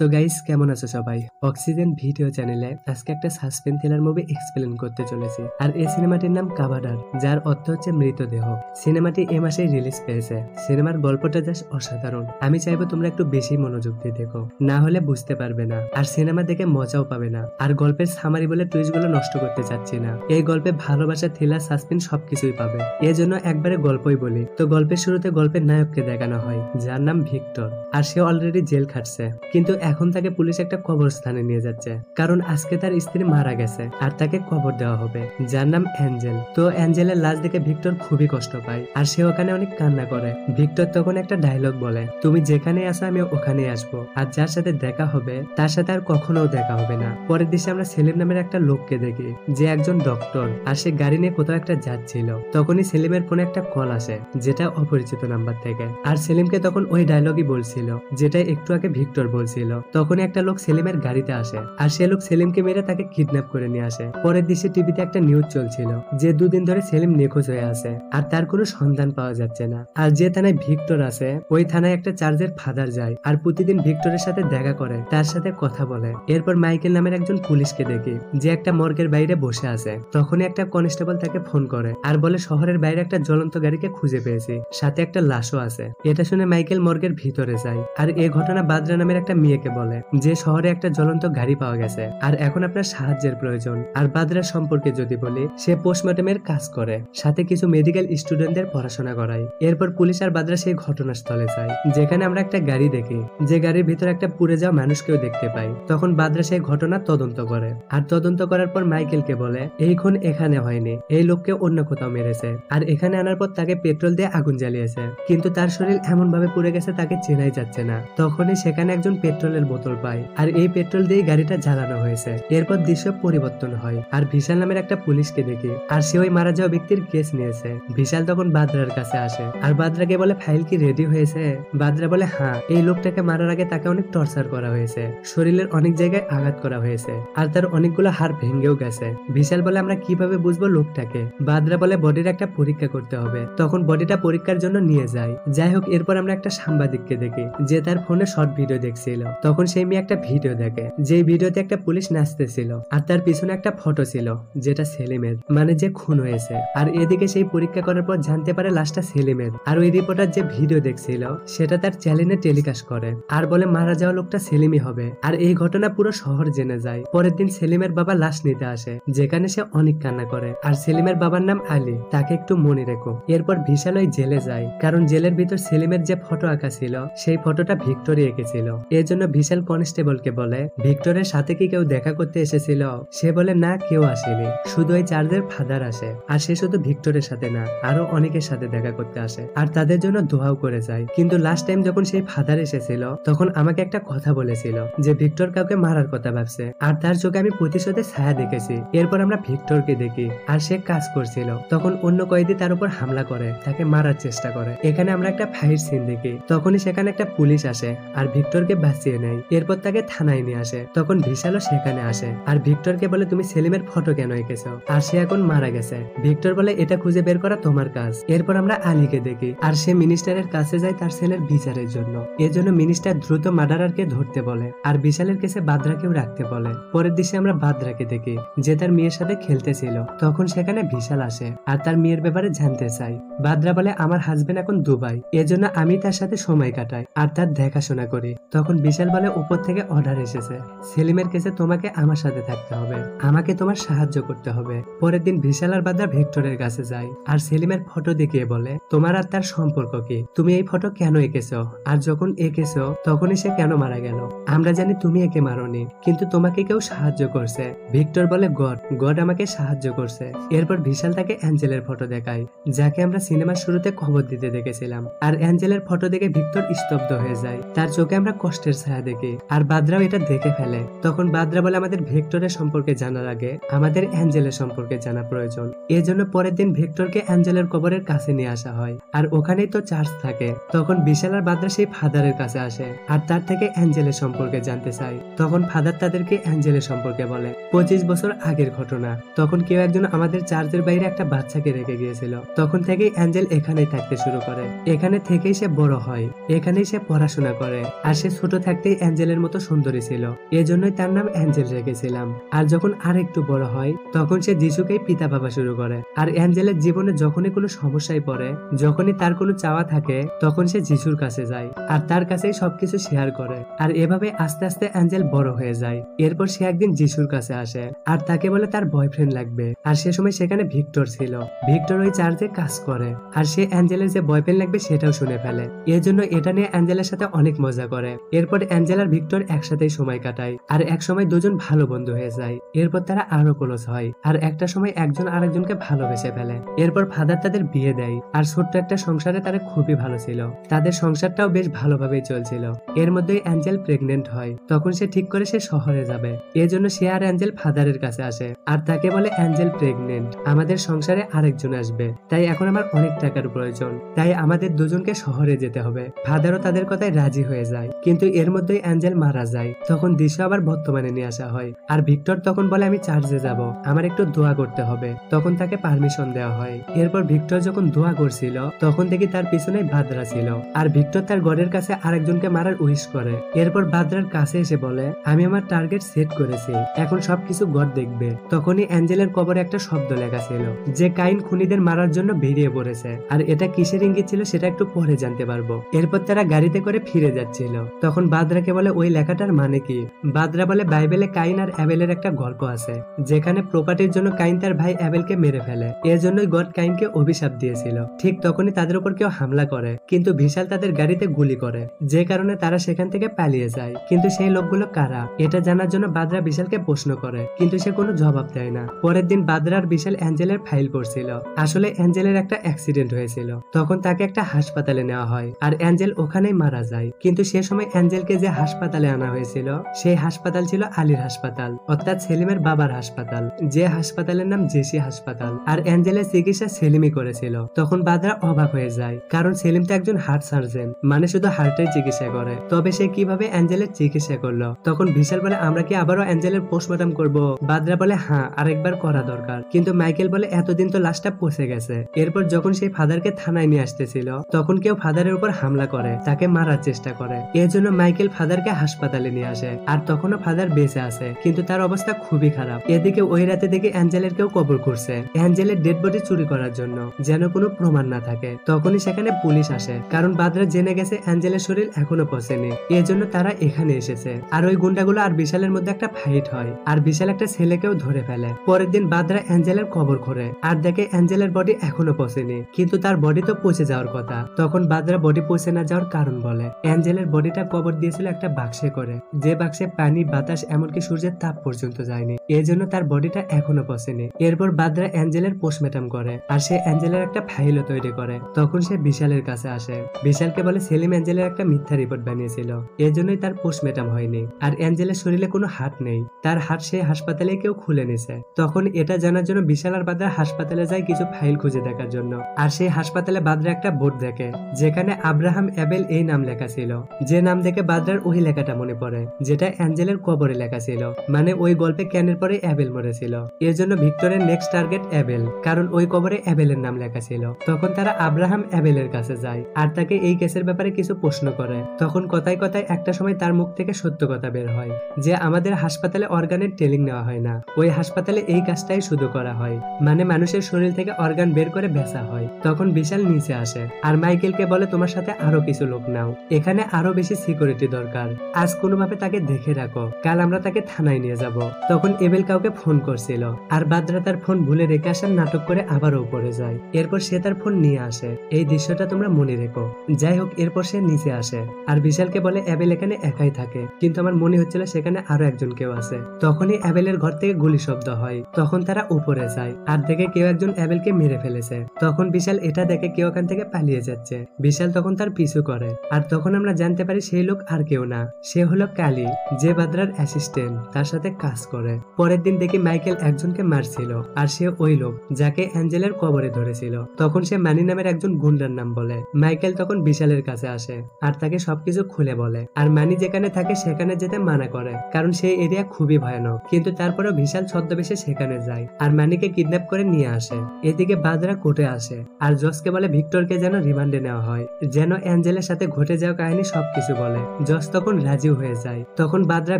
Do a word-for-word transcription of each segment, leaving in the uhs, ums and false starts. तो गाइस केमन आछो सबाई अक्सिजेन भिडियो चैनेले आजके एकटा सस्पेंस थ्रिलर मुभि एक्सप्लेन करते चलेछि आर ए सिनेमाटिर नाम काबाडार जार अर्थ हच्छे मृतदेह। सिनेमाटी ए मासेই रिलीज पेয়েছে। सिनेमार गल्पटा जास्ट असाधारण। आमी चाइबो तोमरा एकटु बेशी मनोयोग दिये देखो, ना होले बुझते पारबे ना आर सिनेमा देखे मजाओ पाबे ना। आर गल्पेर सामारी बोले ट्विस्टगुलो नष्ट करते चाচ্ছি না। এই গল্পে ভালোবাসা থ্রিলার সাসপেন্স সবকিছুই পাবে, এর জন্য একবারে গল্পই বলি। তো গল্পের শুরুতে গল্পের নায়ককে দেখানো হয় যার নাম ভিক্টর আর সে অলরেডি জেল খাটছে, কিন্তু এখন তাকে পুলিশ একটা কবরস্থানে নিয়ে যাচ্ছে কারণ আজকে তার স্ত্রী মারা গেছে আর তাকে কবর দেওয়া হবে যার নাম অ্যাঞ্জেল। তো অ্যাঞ্জেলের লাশ দেখে ভিক্টর খুবই কষ্ট পায় আর সে ওখানে অনেক কান্না করে। ভিক্টর তখন একটা ডায়লগ বলে, তুমি যেখানে আসো আমি ওখানে আসবো আর যার সাথে দেখা হবে তার সাথে আর কখনো দেখা হবে না। পরের দিশে আমরা সেলিম নামের একটা লোককে দেখি যে একজন ডক্টর আর সে গাড়ি নিয়ে কোথাও একটা যাচ্ছিল। তখনই সেলিমের ফোনে একটা কল আসে যেটা অপরিচিত নাম্বার থেকে আর সেলিমকে তখন ওই ডায়লগই বলছিল যেটা একটু আগে ভিক্টর বলছিল। তখনই একটা লোক সেলিমের গাড়িতে আসে আর সে লোক সেলিমকে মেরে তাকে কিডন্যাপ করে নিয়ে আসে। পরের দিশে টিভিতে একটা নিউজ চলছিল যে দুদিন ধরে সেলিম নিখোঁজ হয়ে আছে আর তার কোনো সন্ধান পাওয়া যাচ্ছে না। আর যে থানায় ভিক্টর আছে ওই থানায় একটা চার্জের ফাদার যায় আর প্রতিদিন ভিক্টরের সাথে দেখা করে, তার সাথে কথা বলে। এরপর মাইকেল নামের একজন পুলিশকে দেখি যে একটা মর্গের বাইরে বসে আছে। তখনই একটা কনস্টেবল তাকে ফোন করে আর বলে শহরের বাইরে একটা জ্বলন্ত গাড়িকে খুঁজে পেয়েছি, সাথে একটা লাশও আছে। এটা শুনে মাইকেল মর্গের ভিতরে যায় আর এই ঘটনা বাদরা নামের একটা মেয়েকে বলে যে শহরে একটা জ্বলন্ত গাড়ি পাওয়া গেছে আর এখন আপনার সাহায্যের প্রয়োজন। আর বাদরা সম্পর্কে যদি বলি, সে পোস্টমর্টমের কাজ করে, সাথে কিছু মেডিকেল স্টুডেন্টদের পড়াশোনা করায়। এরপর পুলিশ আর বাদরা সেই ঘটনাস্থলে যায় যেখানে আমরা একটা গাড়ি দেখি যে গাড়ির ভিতরে একটা পুড়ে যাওয়া মানুষকেও দেখতে পাই। তখন বাদরা সেই ঘটনা তদন্ত করে আর তদন্ত করার পর মাইকেলকে বলে এই খুন এখানে হয়নি, এই লোককে অন্য কোথাও মেরেছে আর এখানে আনার পর তাকে পেট্রোল দিয়ে আগুন জ্বালিয়েছে, কিন্তু তার শরীর এমন ভাবে পুড়ে গেছে তাকে চেনাই যাচ্ছে না। তখনই সেখানে একজন পেট্রোলের বোতল পায় আর এই পেট্রোল দিয়ে গাড়িটা জ্বালানো হয়েছে। এরপর দৃশ্য পরিবর্তন হয় আর বিশাল নামের একটা পুলিশকে দেখে আর সে ওই মারা যাওয়া ব্যক্তির কেস নিয়েছে। বিশাল তখন বাদরার কাছে আসে আর বাদরাকে বলে ফাইল কি রেডি হয়েছে? বাদরা বলে হ্যাঁ, এই লোকটাকে মারার আগে তাকে অনেক টর্চার করা হয়েছে, শরীরের অনেক জায়গায় আঘাত করা হয়েছে আর তার অনেকগুলো হাড় ভেঙেও গেছে। বিশাল বলে আমরা কিভাবে বুঝবো লোকটাকে? বাদরা বলে বডির একটা পরীক্ষা করতে হবে। তখন বডিটা পরীক্ষার জন্য নিয়ে যায়। যাই হোক এরপর আমরা একটা সাংবাদিককে দেখি যে তার ফোনে শর্ট ভিডিও দেখছিল। তখন সেই মেয়ে একটা ভিডিও দেখে যে ভিডিওতে একটা পুলিশ নাচতেছিল আর তার পিছনে একটা ফটো ছিল যেটা সেলিমের, মানে যে খুন হয়েছে। আর এদিকে সেই পরীক্ষা করার পর জানতে পারে লাশটা সেলিমের আর ওই রিপোর্টার যে ভিডিও দেখছিল সেটা তার চ্যানেলে টেলিকাস্ট করে আর বলে মারা যাওয়া লোকটা সেলিমই হবে। আর এই ঘটনা পুরো শহর জেনে যায়। পরের দিন সেলিমের বাবা লাশ নিতে আসে যেখানে সে অনেক কান্না করে আর সেলিমের বাবার নাম আলী, তাকে একটু মনে রেখো। এরপর বিশাল ওই জেলে যায় কারণ জেলের ভিতর সেলিমের যে ফটো আঁকা ছিল সেই ফটোটা ভিক্টরি এঁকেছিল। এর জন্য বিশাল কনস্টেবলকে বলে ভিক্টরের সাথে কি কেউ দেখা করতে এসেছিল? সে বলে না, কেউ আসেনি, শুধু ওই চার্জের ফাদার আসে আর সে শুধু ভিক্টরের সাথে না আরো অনেকের সাথে দেখা করতে আসে আর তাদের জন্য দোয়াও করে যায়। কিন্তু লাস্ট টাইম যখন সেই ফাদার এসেছিল তখন আমাকে একটা কথা বলেছিল যে ভিক্টর কাউকে মারার কথা ভাবছে আর তার চোখে আমি প্রতিশোধের ছায়া দেখেছি। এরপর আমরা ভিক্টরকে দেখি আর সে কাজ করছিল। তখন অন্য কয়েদি তার উপর হামলা করে, তাকে মারার চেষ্টা করে। এখানে আমরা একটা ফাইট সিন দেখি। তখনই সেখানে একটা পুলিশ আসে আর ভিক্টরকে বাঁচিয়ে নেয়। এরপর তাকে থানায় নিয়ে আসে। তখন বিশালও সেখানে আসে আর ভিক্টরকে বলে তুমি সেলিমের ফটো কেন এঁকেছো আর সে এখন মারা গেছে? ভিক্টর বলে এটা খুঁজে বের করা তোমার কাজ। এরপর আমরা আলীকে দেখি আর সে মিনিস্টারের কাছে যায় তার ছেলের বিচারের জন্য। এর জন্য মিনিস্টার দ্রুত মার্ডারারকে ধরতে বলে আর বিশালের কেসে বাদরাকেও রাখতে বলে। পরের দিশে আমরা বাদরাকে দেখি যে তার মেয়ের সাথে খেলতেছিল। তখন সেখানে বিশাল আসে আর তার মেয়ের ব্যাপারে জানতে চাই। বাদরা বলে আমার হাজবেন্ড এখন দুবাই, এজন্য আমি তার সাথে সময় কাটাই আর তার দেখাশোনা করি। তখন বিশাল বলে উপর থেকে অর্ডার এসেছে, সেলিমের কেসে তোমাকে আমার সাথে থাকতে হবে, আমাকে তোমার সাহায্য করতে হবে। পরের দিন বিশাল আর বাদরা ভিক্টরের কাছে যায় আর সেলিমের ফটো দেখিয়ে বলে তোমার আর তার সম্পর্ক কি? তুমি এই ফটো কেন এঁকেছো আর যখন এঁকেছো তখনই সে কেন মারা গেল? আমরা জানি তুমি একে মারোনি, কিন্তু তোমাকে কেউ সাহায্য করছে। ভিক্টর বলে গড, গড আমাকে সাহায্য করছে। এরপর বিশাল তাকে অ্যাঞ্জেলের ফটো দেখায় যাকে আমরা সিনেমার শুরুতে খবর দিতে দেখেছিলাম আর অ্যাঞ্জেলের ফটো দেখে ভিক্টর স্তব্ধ হয়ে যায়, তার চোখে আমরা কষ্টের ছায়া দেখি আর বাদরাও এটা দেখে ফেলে। তখন বাদরা বলে আমাদের ভিক্টরের সম্পর্কে জানার আগে আমাদের অ্যাঞ্জেলের সম্পর্কে জানা প্রয়োজন। এর জন্য পরের দিন ভিক্টরকে অ্যাঞ্জেলের কবরের কাছে নিয়ে আসা হয় আর ওখানেই তো চার্জ থাকে। তখন বিশাল আর বাদরা সেই ফাদারের কাছে আসে আর তার থেকে অ্যাঞ্জেলের সম্পর্কে জানতে চায়। তখন ফাদার তাদেরকে অ্যাঞ্জেলের সম্পর্কে বলে পঁচিশ বছর আগের ঘটনা। তখন কেউ একজন আমাদের চার্জের বাইরে একটা বাচ্চাকে রেখে গিয়েছিল। তখন থেকে অ্যাঞ্জেল এখানেই থাকতে শুরু করে, এখানে থেকেই সে বড় হয়, এখানেই সে পড়াশোনা করে আর সে ছোট থাকতে देखते एंजेलर मतो सुंदरी छिलो एजन्य तार नाम एंजेल रेखेछिलाम। आर जखन आरेकटु बड़ हय तखन से जीशुके पिता भाबा शुरू करे। आर एंजेलर जीवने जखनई कोनो समस्याय पड़े जखनई तार कोनो चावा थाके तखन से जीशुर काछे जाय आर तार काछेई सबकिछु शेयर करे। आर एभाबे आस्ते आस्ते एंजेल बड़ हये जाय। एरपर से एकदिन जीशुर काछे आसे आर ताके बोले तार बयफ्रेंड लागबे। आर सेई समय सेखाने भिक्टर छिलो। भिक्टर ओई चार्जे काज करे आर से एंजेलर जे बयफ्रेंड लागबे सेटाও শুনে ফেলে। এর জন্য এটা নিয়ে এঞ্জেলার সাথে অনেক মজা করে। এরপর এঞ্জেলার ভিক্টর একসাথে সময় কাটায় আর এক সময় দুজন ভালো বন্ধু হয়ে যায়। এরপর তারা আরো ক্লোজ হয় আর একটা সময় একজন আরেকজনকে ভালোবেসে ফেলে। এরপর ফাদার তাদের বিয়ে দেয় আর ছোট্ট একটা সংসারে তারা খুবই ভালো ছিল। তাদের সংসারটাও বেশ ভালোভাবে চলছিল। এর মধ্যে এঞ্জেল প্রেগনেন্ট হয়। তখন সে ঠিক করে সে শহরে যাবে। এর জন্য সে আর এঞ্জেল ফাদারের কাছে আসে আর তাকে বলে এঞ্জেল প্রেগনেন্ট, আমাদের সংসারে আরেকজন আসবে, তাই এখন আমার অনেক টাকার প্রয়োজন, তাই আমাদের দুজনকে শহরে যেতে হবে। ফাদারও তাদের কথায় রাজি হয়ে যায় কিন্তু এর মধ্যে এঞ্জেল মারা যায়। তখন দিশা আবার বর্তমানে নিয়ে আসা হয় আর ভিক্টর তখন বলে আমি চার্চে যাব, আমার একটু দোয়া করতে হবে। তখন তাকে পারমিশন দেওয়া হয়। এরপর ভিক্টর যখন দোয়া করছিল তখন দেখি তার পিছনে বাদরা ছিল আর ভিক্টর তার ঘরের কাছে আরেকজনকে মারার উইশ করে। এরপর বাদরার কাছে এসে বলে আমি আমার টার্গেট সেট করেছি, এখন সবকিছু গড দেখবে। তখনই এঞ্জেলের কবরে একটা শব্দ লেখা ছিল যে কাইন খুনিদের মারার জন্য বেরিয়ে পড়েছে। আর এটা কিসের ইঙ্গিত ছিল সেটা একটু পরে জানতে পারবো। এরপর তারা গাড়িতে করে ফিরে যাচ্ছিল। তখন বাদরাকে বলে ওই লেখাটার মানে কি? বাদরা বলে বাইবেলে কাইন আর অ্যাবেলের একটা গল্প আছে যেখানে প্রপার্টির জন্য কাইন তার ভাই অ্যাবেলকে মেরে ফেলে। এর জন্যই গড কাইনকে অভিশাপ দিয়েছিল। ঠিক তখনই তাদের উপর কেউ হামলা করে কিন্তু বিশাল তাদের গাড়িতে গুলি করে, যে কারণে তারা সেখান থেকে পালিয়ে যায়। কিন্তু সেই লোকগুলো কারা এটা জানার জন্য বাদরা বিশালকে প্রশ্ন করে কিন্তু সে কোনো জবাব দেয় না। পরের দিন বাদরার বিশাল অ্যাঞ্জেলের ফাইল পড়ছিল। আসলে অ্যাঞ্জেলের একটা অ্যাক্সিডেন্ট হয়েছিল, তখন তাকে একটা হাসপাতালে নেওয়া হয় আর এঞ্জেল ওখানেই মারা যায়। কিন্তু সে সময় এঞ্জেলকে যে হাসপাতালে আনা হয়েছিল সেই হাসপাতাল ছিল আলীর হাসপাতাল, অর্থাৎ সেলিমের বাবার হাসপাতাল, যে হাসপাতালের নাম জেসি হাসপাতাল। আর এঞ্জেলের চিকিৎসা সেলিমই করেছিল। তখন বাদরা অবাক হয়ে যায় কারণ সেলিম তো একজন হার্ট সার্জন, মানে শুধু হার্টের চিকিৎসা করে। তবে সে কিভাবে এঞ্জেলের চিকিৎসা করলো? তখন বিশাল বলে আমরা কি আবারও এঞ্জেলের পোস্টমর্টম করব? বাদরা বলে হ্যাঁ, আরেকবার করা দরকার। কিন্তু মাইকেল বলে এতদিন তো লাশটা পচে গেছে। এরপর যখন সেই ফাদারকে থানায় নিয়ে আসতেছিল তখন কেউ ফাদারের উপর হামলা করে, তাকে মারার চেষ্টা করে। এর জন্য মাইকেল ফাদারকে হাসপাতালে নিয়ে আসে আর তখনও ফাদার বেঁচে আছে কিন্তু তার অবস্থা খুবই খারাপ। এদিকে ওই রাতে দেখে এঞ্জেলের কেউ কবর করছে এঞ্জেলের ডেড বডি চুরি করার জন্য, যেন কোনো প্রমাণ না থাকে। তখনই সেখানে পুলিশ আসে কারণ বাদরা জেনে গেছে এঞ্জেলের শরীর এখনো পচেনি, এর জন্য তারা এখানে এসেছে। আর ওই গুন্ডাগুলো আর বিশালের মধ্যে একটা ফাইট হয় আর বিশাল একটা ছেলেকেও ধরে ফেলে। পরের দিন বাদরা এঞ্জেলের কবর খোঁড়ে আর দেখে এঞ্জেলের বডি এখনো পচেনি কিন্তু তার বডি তো পচে যাওয়ার কথা। তখন বাদরা বডি পচে না যাওয়ার কারণ বলে। এঞ্জেলের বডিটা কবর দিয়েছিল একটা বাক্সে করে, যে বাক্সে পানি, বাতাস, এমনকি সূর্যের তাপ পর্যন্ত যায়নি, এর জন্য তার বডিটা এখনো পচেনি। এরপর বাদরা এঞ্জেলের পোস্টমর্টম করে আর সে এঞ্জেলের একটা ফাইলও তৈরি করে। তখন সে বিশালের কাছে আসে, বিশালকে বলে সেলিম এঞ্জেলের একটা মিথ্যা রিপোর্ট বানিয়েছিল, এর জন্যই তার পোস্টমর্টম হয়নি। আর এঞ্জেলের শরীরে কোনো হাত নেই, তার হাত সেই হাসপাতালে কেউ খুলে নিছে। তখন এটা জানার জন্য বিশাল আর বাদরা হাসপাতালে যায় কিছু ফাইল খুঁজে দেখার জন্য। আর সেই হাসপাতালে বাদরা একটা বোর্ড দেখে যেখানে আব্রাহাম অ্যাবেল এই নাম লেখা ছিল, যে নাম দেখে বাদরার ওই লেখাটা মনে পড়ে যেটা এঞ্জেলের কবরে লেখা ছিল, মানে ওই গল্পে ক্যানের পরে অ্যাবেল মরেছিল। এর জন্য ভিক্টরের নেক্সট টার্গেট অ্যাবেল, কারণ ওই কবরে অ্যাবেলের নাম লেখা ছিল। তখন তারা আব্রাহাম অ্যাবেলের কাছে যায় আর তাকে এই কেসের ব্যাপারে কিছু প্রশ্ন করে। তখন কথায় কথায় একটা সময় তার মুখ থেকে সত্য কথা বের হয় যে আমাদের হাসপাতালে অর্গানের ট্রেনিং নেওয়া হয় না, ওই হাসপাতালে এই কাজটাই শুধু করা হয়, মানে মানুষের শরীর থেকে অর্গান বের করে বেচা হয়। তখন বিশাল নিচে আসে আর মাইকেলকে বলে তোমার সাথে আরো কিছু লোক নাও, এখানে আরো বেশি সিকিউরিটি দরকার, আজ কোনোভাবে তাকে দেখে রাখো, কাল আমরা তাকে থানায় নিয়ে যাব। তখন অ্যাবেল কাউকে ফোন করছিল আর বাদরা তার ফোন ভুলে রেখে আসার নাটক করে আবারও উপরে যায়। এরপর সে তার ফোন নিয়ে আসে, এই দৃশ্যটা তোমরা মনে রেখো। যাই হোক, এরপর সে নিচে আসে আর বিশালকে বলে অ্যাবেল এখানে একাই থাকে, কিন্তু আমার মনে হচ্ছিল সেখানে আরো একজন কেউ আছে। তখনই অ্যাবেলের ঘর থেকে গুলি শব্দ হয়। তখন তারা উপরে যায় আর দেখে কেউ একজন অ্যাবেলকে মেরে ফেলেছে। তখন বিশাল এটা দেখে কেউ ওখান থেকে পালিয়ে যাচ্ছে। বিশাল তখন তার পিছু করে আর তখন আমরা জানতে পারি সেই লোক আর কেউ না, সে হলো কালি, যে বাদরার অ্যাসিস্ট্যান্ট, তার সাথে কাজ করে। পরের দিন দেখি মাইকেল একজনকে মারছিল আর সে ওই লোক যাকে এঞ্জেলের কবরে ধরেছিল। তখন সে মানি নামের একজন গুন্ডার নাম বলে। মাইকেল তখন বিশালের কাছে আসে আর তাকে সবকিছু খুলে বলে আর মানি যেখানে থাকে সেখানে যেতে মানা করে কারণ সেই এরিয়া খুবই ভয়ানক। কিন্তু তারপরেও বিশাল ছদ্মবেশে সেখানে যায় আর মানিকে কিডন্যাপ করে নিয়ে আসে। এদিকে বাদরা কোর্টে আসে আর জজকে বলে ভিক্টরকে যেন রিমান্ডে নেওয়া হয়, যেন এঞ্জেলের সাথে ঘটে যাওয়া কাহিনী সবকিছু বলে। জস তখন লাজিও হয়ে যায়। তখন বাদরা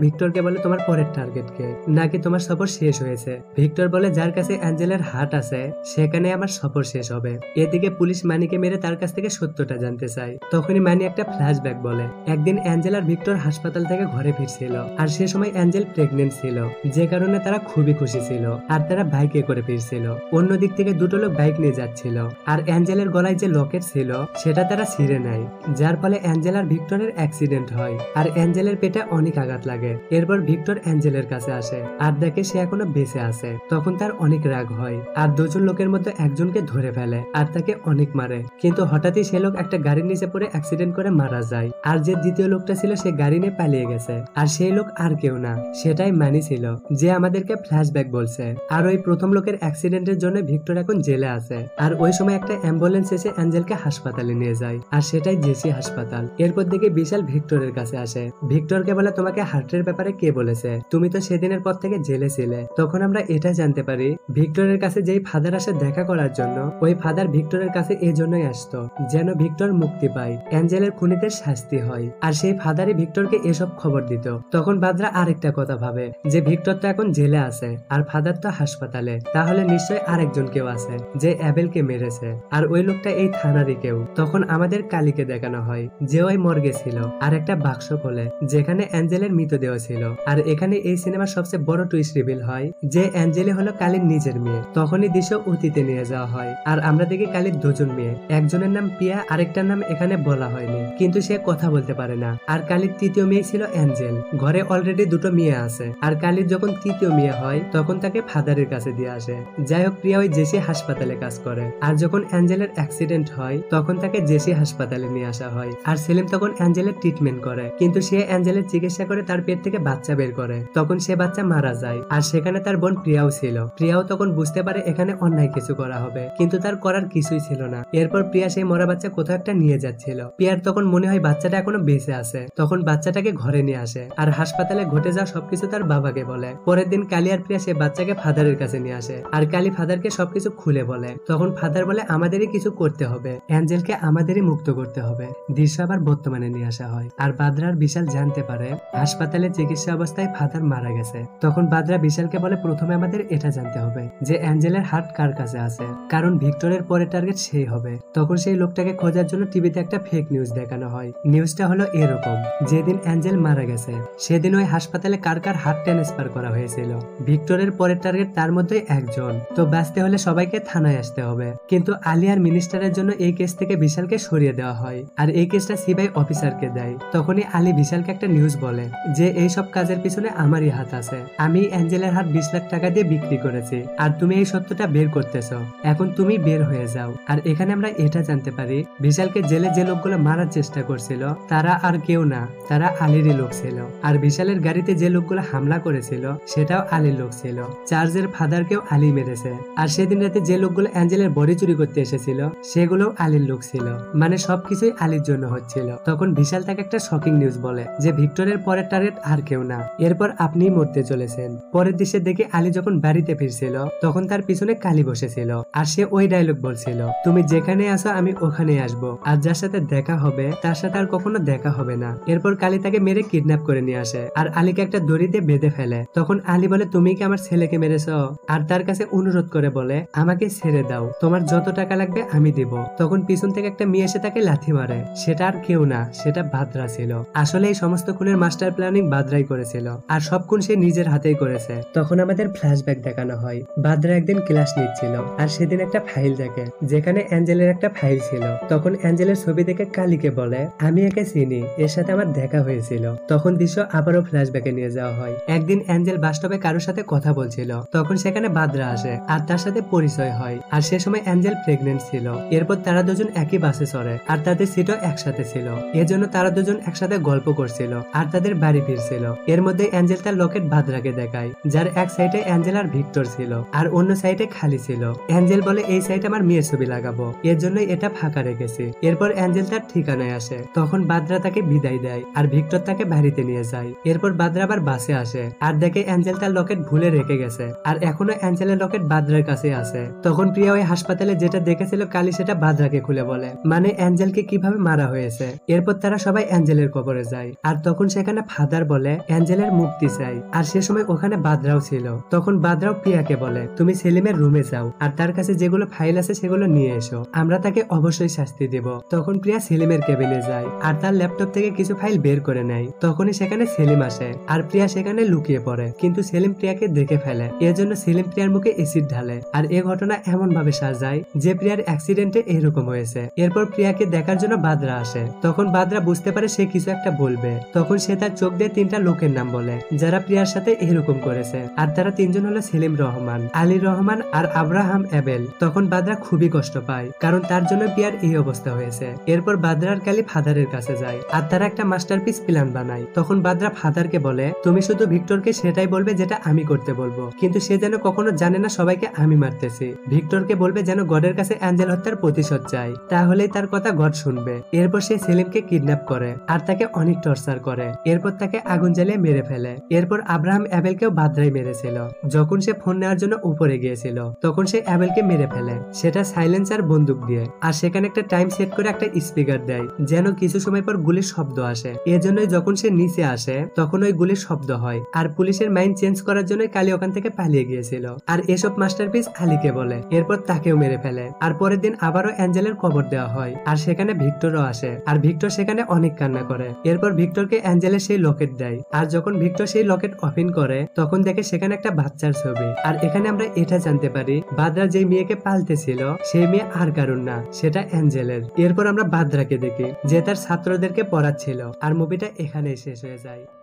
ভিক্টরকে বলে, তোমার পরের টার্গেট কে? নাকি তোমার সফর শেষ হয়েছে? ভিক্টর বলে, যার কাছে অ্যাঞ্জেলার হার্ট আছে সেখানে আমার সফর শেষ হবে। এদিকে পুলিশ মানিকে মেরে তার কাছ থেকে সত্যটা জানতে চায়। তখনই মানি একটা ফ্ল্যাশব্যাক বলে, একদিন অ্যাঞ্জেল আর ভিক্টর হাসপাতাল থেকে ঘরে ফিরছিল আর সে সময় অ্যাঞ্জেল প্রেগনেন্ট ছিল, যে কারণে তারা খুবই খুশি ছিল আর তারা বাইকে করে ফিরছিল। অন্য দিক থেকে দুটো লোক বাইক নিয়ে যাচ্ছিল আর অ্যাঞ্জেলের গলায় যে লকেট ছিল সেটা তারা ছিঁড়ে নেয়, যার ফলে অ্যাঞ্জেল আর ভিক্টরের অ্যাক্সিডেন্ট হয় আর অ্যাঞ্জেলের পেটে অনেক আঘাত লাগে। এরপর ভিক্টর অ্যাঞ্জেলের কাছে আসে আর দেখে সে এখনো বেঁচে আছে। তখন তার অনেক রাগ হয় আর দুজন লোকের মধ্যে একজনকে ধরে ফেলে আর তাকে অনেক মারে, কিন্তু হঠাৎই সে লোক একটা গাড়ির নিচে পড়ে অ্যাক্সিডেন্ট করে মারা যায়। আর যে দ্বিতীয় লোকটা ছিল সে গাড়ি নিয়ে পালিয়ে গেছে আর সেই লোক আর কেউ না, সেটাই মানি ছিল, যে আমাদেরকে ফ্ল্যাশব্যাক বলছে। আর ওই প্রথম লোকের অ্যাক্সিডেন্টের জন্য ভিক্টর এখন জেলে আছে আর ওই সময় একটা অ্যাম্বুলেন্স এসে অ্যাঞ্জেলকে হাসপাতালে নিয়ে যায় আর সেটাই জেসি হাসপাতাল। এরপর থেকে বিশাল ভিক্টরের কাছে আসে। ভিক্টরকে বলে, তোমাকে হার্টের ব্যাপারে কে বলেছে? তুমি তো সেদিনের পর থেকে জেলে ছিলে। তখন আমরা এটা জানতে পারি ভিক্টরের কাছে যেই ফাদার আসে দেখা করার জন্য, ওই ফাদার ভিক্টরের কাছে এই জন্যই আসতো যেন ভিক্টর মুক্তি পায়, অ্যাঞ্জেলের খুনিদের শাস্তি হয়, আর সেই ফাদারই ভিক্টরকে এসব খবর দিত। তখন বাদরা আরেকটা কথা ভাবে যে ভিক্টর তো এখন জেলে আছে আর ফাদার তো হাসপাতালে, তাহলে নিশ্চয় আরেকজন কেউ আছে যে অ্যাবেলকে মেরেছে আর ওই লোকটা এই থানারই কেউ। তখন আমাদের কালীকে দেখানো হয় যে ওই মর্গে ছিল আর একটা বাক্স খোলে যেখানে অ্যাঞ্জেলের মৃতদেহ ছিল। আর এখানে এই সিনেমার সবচেয়ে বড় টুইস্ট রিভিল হয় যে অ্যাঞ্জেলি হলো কালীর নিজের মেয়ে। তখনই দৃশ্য অতীতে নিয়ে যাওয়া হয় আর আমরা দেখি কালীর দুজন মেয়ে, একজনের নাম পিয়া, আরেকটার নাম এখানে বলা হয়নি, কিন্তু সে কথা বলতে পারে না। আর কালীর তৃতীয় মেয়ে ছিল অ্যাঞ্জেল। ঘরে অলরেডি দুটো মেয়ে আছে আর কালীর যখন তৃতীয় মেয়ে হয় তখন তাকে ফাদারের কাছে দিয়ে আসে। যাই হোক, প্রিয়া ওই জেসি হাসপাতালে কাজ করে আর যখন অ্যাঞ্জেলের অ্যাক্সিডেন্ট হয় তখন তাকে জেসি হাসপাতালে নিয়ে আসা হয় আর সেলিম তখন অ্যাঞ্জেলের ট্রিটমেন্ট করে, কিন্তু সে অ্যাঞ্জেলের চিকিৎসা করে তার পেট থেকে বাচ্চা বের করে, তখন সে বাচ্চা মারা যায়। আর সেখানে তার বোন প্রিয়াও ছিল। প্রিয়াও তখন বুঝতে পারে এখানে অন্যায় কিছু করা হবে, কিন্তু তার করার কিছুই ছিল না। এরপর প্রিয়া সেই মরা বাচ্চা কোথাও একটা নিয়ে যাচ্ছিল। প্রিয়ার তখন মনে হয় বাচ্চাটা এখনো বেঁচে আছে। তখন বাচ্চাটাকে ঘরে নিয়ে আসে আর হাসপাতালে ঘটে যাওয়া সবকিছু তার বাবাকে বলে। পরের দিন কালী আর প্রিয়া সে বাচ্চাকে ফাদারের কাছে নিয়ে আসে আর কালী ফাদারকে সবকিছু খুলে বলে। তখন ফাদার বলে, আমাদেরই কিছু করতে হবে, অ্যাঞ্জেলকে আমাদেরই মুক্ত করতে হবে। দৃশ্য আবার বর্তমানে নিয়ে আসা হয় আর বাদরার বিশাল জানতে পারে হাসপাতালে চিকিৎসা অবস্থায় ফাদার মারা গেছে। তখন বাদরা বিশালকে বলে, প্রথমে আমাদের এটা জানতে হবে যে অ্যাঞ্জেলের হার্ট কার কাছে আছে, কারণ ভিক্টরের পরে টার্গেট সেই হবে। তখন সেই লোকটাকে খোঁজার জন্য টিভিতে একটা ফেক নিউজ দেখানো হয়। নিউজটা হলো এরকম, যেদিন অ্যাঞ্জেল মারা গেছে সেদিন ওই হাসপাতালে কার কার হার্ট ট্রান্সফার করা হয়েছিল। ভিক্টরের পরের টার্গেট তার মধ্যে একজন। তো বাঁচতে হলে সবাইকে থানায় আসতে হবে, কিন্তু আলিয়ার মিনিস্টারের জন্য এই কেস থেকে বিশালকে সরিয়ে দেওয়া হয় আর এই কেসটা সিবিআই অফিসারকে দেয়। তখনই আলী বিশালকে একটা নিউজ বলে যে এই সব কাজের পিছনে আমারই হাত আছে, আমি অ্যাঞ্জেলের হার্ট বিশ লাখ টাকা দিয়ে বিক্রি করেছি আর তুমি এই সত্যটা বের করতেছ, এখন তুমি বের হয়ে যাও। আর এখানে আমরা এটা জানতে পারি বিশালকে জেলে যে লোকগুলো মারার চেষ্টা করছিল তারা আর কেউ না, তারা আলীরই লোক ছিল। আর বিশালের গাড়িতে যে লোকগুলো হামলা করেছিল সেটাও আলীর লোক ছিল। চার্জের ফাদারকেও আলী মেরেছে। আর সেদিন রাতে যে লোকগুলো অ্যাঞ্জেলের বডি চুরি করতে এসেছিল সেগুলো আলীর লোক ছিল, মানে সবকিছুই আলীর জন্য হচ্ছিল। তখন বিশাল তাকে একটা শকিং নিউজ বলে যে ভিক্টরের পরের টার্গেট আর কেউ না, এরপর আপনিই মরতে চলেছেন। পরের দৃশ্যে দেখে আলী যখন বাড়িতে ফিরছিল তখন তার পিছনে কালী বসেছিল আর সে ওই ডায়লগ বলছিল, তুমি যেখানে আসো আমি ওখানে আসবো, আর যার সাথে দেখা হবে তার সাথে আর কখনো দেখা হবে না। এরপর কালী তাকে মেরে কিডন্যাপ করে নিয়ে আসে আর আলীকে একটা দড়িতে বেঁধে ফেলে। তখন আলী বলে, তুমি কি আমার ছেলেকে মেরেছ? আর তার কাছে অনুরোধ করে বলে, আমাকে ছেড়ে দাও, তোমার যত টাকা লাগবে আমি দিব। তখন পিছন থেকে একটা মেয়ে এসে তাকে লাথি মারে, সেটা আর কেউ না, সেটা বাদরা ছিল। আসলে এই সমস্ত খুনের মাস্টার প্ল্যানিং বাদরাই করেছিল আর সব খুন সে নিজের হাতেই করেছে। তখন আমাদের ফ্ল্যাশব্যাক দেখানো হয়। বাদরা একদিন ক্লাস নিচ্ছিল আর সেদিন একটা ফাইল দেখে যেখানে অ্যাঞ্জেলের একটা ফাইল ছিল। তখন অ্যাঞ্জেলের ছবি দেখে কালীকে বলে, আমি একে চিনি, এর সাথে আমার দেখা হয়েছিল। তখন দৃশ্য আবারও ফ্ল্যাশব্যাকে নিয়ে যাওয়া হয়। একদিন অ্যাঞ্জেল বাস্তবে কারোর সাথে কথা বলছিল, তখন সেখানে বাদরা আসে আর তার সাথে পরিচয় হয়। আর সে সময় অ্যাঞ্জেল প্রেগনেন্ট ছিল। এরপর তারা দুজন একই বাসে চড়ে আর তাদের সিটও একসাথে ছিল, এজন্য তারা দুজন একসাথে গল্প করছিল আর তাদের বাড়ি ফিরছিল। এর মধ্যে অ্যাঞ্জেল তার লকেট বাদরাকে দেখায়, যার এক সাইডে অ্যাঞ্জেল আর ভিক্টর ছিল আর অন্য সাইডে খালি ছিল। অ্যাঞ্জেল বলে, এই সাইডে আমার মেয়ের ছবি লাগাবো, এর জন্য এটা ফাঁকা রেখেছে। এরপর অ্যাঞ্জেল তার ঠিকানায় আসে। তখন বাদরা তাকে বিদায় দেয় আর ভিক্টর তাকে বাড়িতে নিয়ে যায়। এরপর বাদরা আবার বাসে আসে আর দেখে অ্যাঞ্জেল তার লকেট ভুলে রেখে গেছে আর এখনো অ্যাঞ্জেলের লকেট বাদরার কাছে আছে। তখন প্রিয়া ওই হাসপাতালে যেটা দেখেছিল কালী সেটা বাদরাকে খুলে বলে, মানে অ্যাঞ্জেলকে কিভাবে মারা হয়েছে। এরপর তারা সবাই অ্যাঞ্জেলের ফাদারের কবরে যায় আর তখন সেখানে ফাদার বলে অ্যাঞ্জেলার মুক্তি চাই। আর সে সময় ওখানে বাদরাও ছিল। তখন বাদরাও প্রিয়াকে বলে তুমি সেলিমের রুমে যাও আর তার কাছে যেগুলো ফাইল আছে সেগুলো নিয়ে এসো, আমরা তাকে অবশ্যই শাস্তি দেব। তখন প্রিয়া সেলিমের কেবিনে যায় আর তার ল্যাপটপ থেকে কিছু ফাইল বের করে নেয়। তখনই সেখানে সেলিম আসে আর প্রিয়া সেখানে লুকিয়ে পড়ে, কিন্তু সেলিম প্রিয়াকে দেখে ফেলে। এর জন্য সেলিম প্রিয়ার মুখে এসিড ঢালে আর এই ঘটনা এমন ভাবে সাজায় যে প্রিয়ার অ্যাক্সিডেন্টে এরকম হয়েছে। এরপর প্রিয়াকে দেখার জন্য বাদরা আসে। তখন বাদরা বুঝতে পারে সে কিছু একটা বলবে। তখন সে তার চোখ দিয়ে তিনটা লোকের নাম বলে যারা প্রিয়ার সাথে এরকম করেছে, আর তারা তিনজন হলো সেলিম রহমান, আলী রহমান আর আব্রাহাম অ্যাবেল। তখন বাদরা খুবই কষ্ট পায় কারণ তার জন্য প্রিয়ার এই অবস্থা হয়েছে। এরপর বাদরার কালী ফাদারের কাছে যায় আর তারা একটা মাস্টারপিস প্ল্যান বানায়। তখন বাদরা ফাদারকে বলে তুমি শুধু ভিক্টরকে সেটাই বলবে যেটা আমি করতে বলবো, কিন্তু সে যেন কখনো জানে না সবাইকে আমি মারতেছি। ভিক্টরকে বলবে যেন গডের কাছে অ্যাঞ্জেল হত্যার প্রতিশোধ চায়, তাহলেই তার কথা গড শুনবে। এরপর সে সেলিমকে কিডন্যাপ করে আর তাকে অনেক টর্চার করে। এরপর তাকে আগুন জ্বালিয়ে মেরে ফেলে। এরপর আব্রাহাম অ্যাবেলকেও বাদরাই মেরেছিল। যখন সে ফোন নেওয়ার জন্য উপরে গিয়েছিল তখন সে অ্যাবেলকে মেরে ফেলে, সেটা সাইলেন্সার বন্দুক দিয়ে। আর সেখানে একটা টাইম সেট করে একটা স্পিকার দেয় যেন কিছু সময় পর গুলির শব্দ আসে। এজন্যই যখন সে নিচে আসে তখন ওই গুলির শব্দ হয়। আর পুলিশের মাইন্ড চেঞ্জ করার জন্য কালী ওখান থেকে পালিয়ে গিয়েছিল। আর এসব মাস্টারপিস আলীকে বলে, এরপর তাকেও মেরে ফেলে। আর পরের দিন আবারও অ্যাঞ্জেলের কবর দেওয়া হয় আর সেখানে ভিক্টরও আসে। আর ভিক্টর সেখানে অনেক কান্না করে। এরপর ভিক্টরকে অ্যাঞ্জেলের সেই লকেট দেয়। আর যখন ভিক্টর সেই লকেট ওপেন করে তখন দেখে সেখানে একটা বাচ্চার ছবি। আর এখানে আমরা এটা জানতে পারি বাদরা যে মেয়েকে পালতেছিল সেই মেয়ে আর কারণ না, সেটা অ্যাঞ্জেলের। এরপর আমরা বাদরাকে দেখি যে তার ছাত্রদেরকে পড়াচ্ছিল। আর মুভিটা এখানেই শেষ হয়ে যায়।